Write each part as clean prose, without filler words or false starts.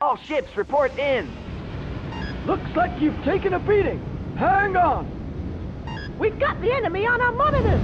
All ships report in. Looks like you've taken a beating. Hang on. We've got the enemy on our monitors.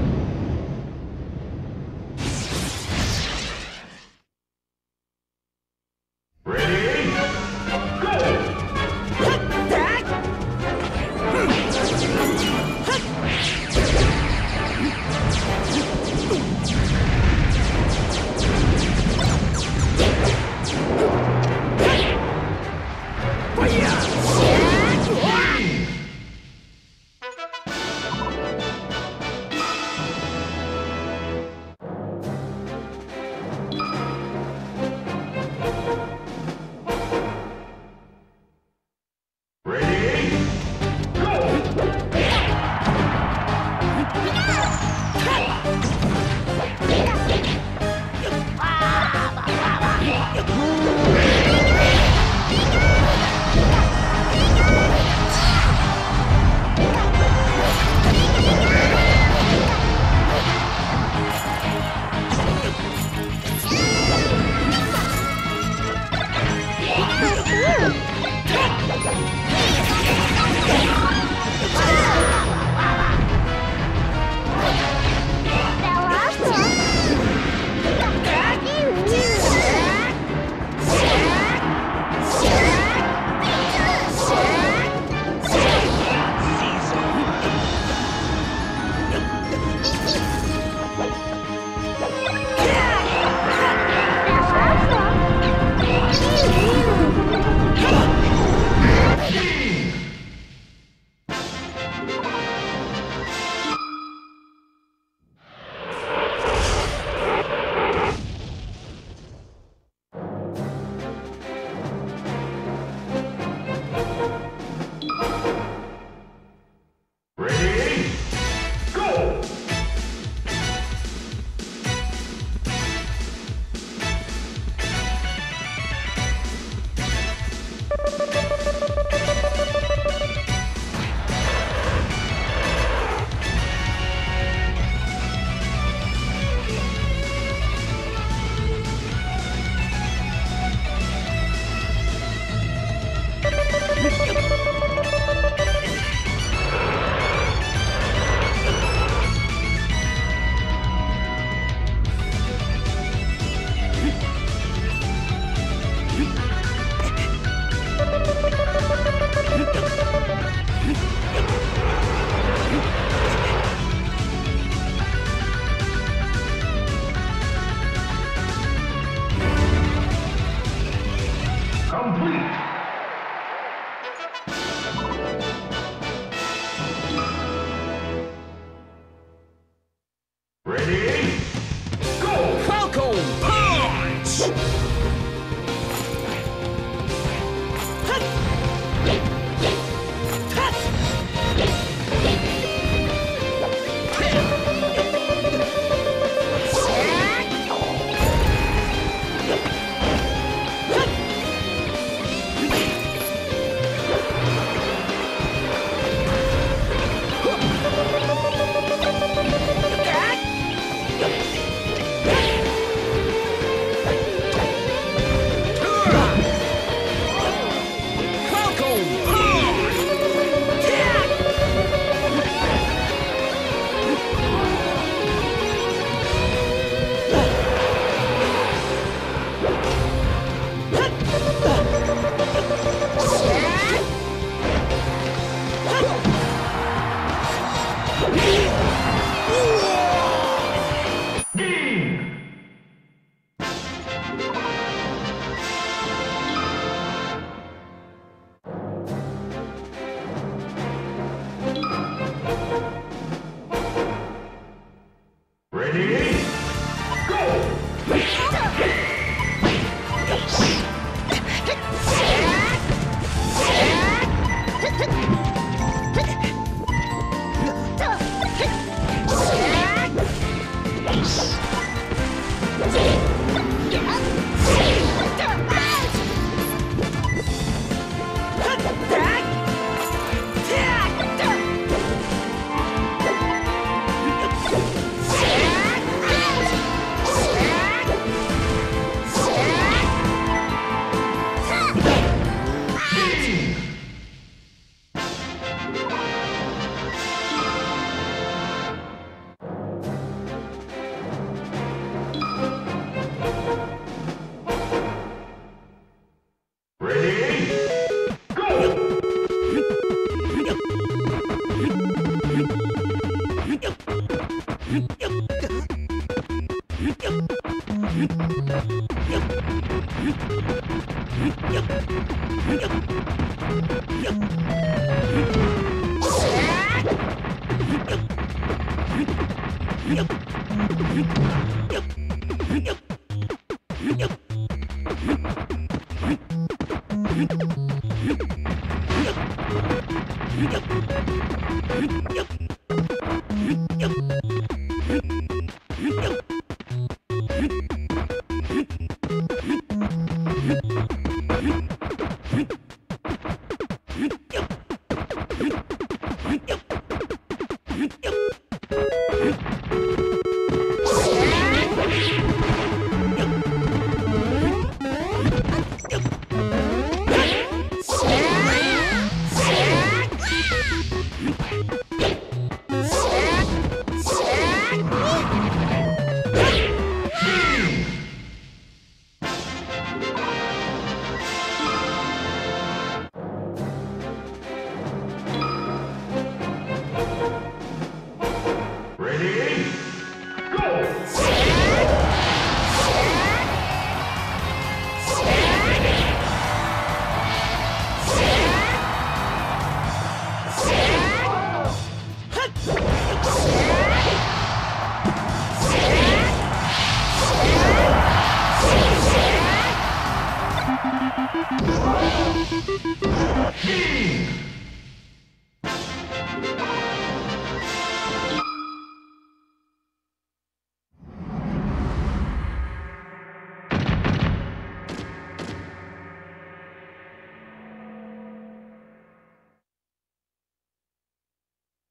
complete.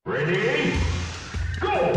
Ready? Go!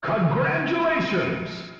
Congratulations!